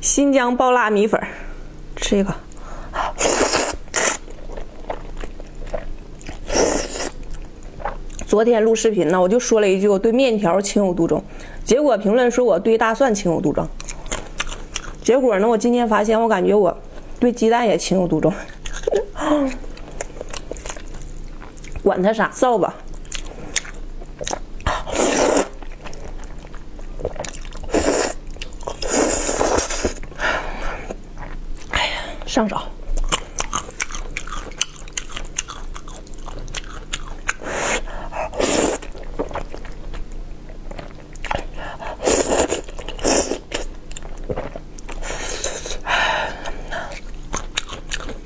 新疆爆辣米粉，吃一个。昨天录视频呢，我就说了一句我对面条情有独钟，结果评论说我对大蒜情有独钟。结果呢，我今天发现我感觉我对鸡蛋也情有独钟。管他啥，造吧。 上手，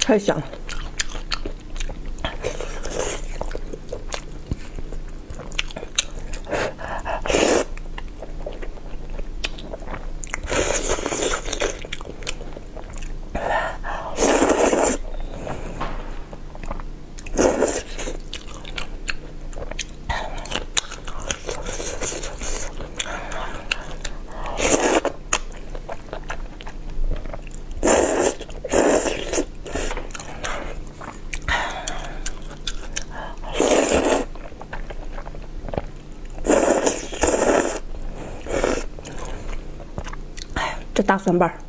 太香了！这大蒜瓣儿。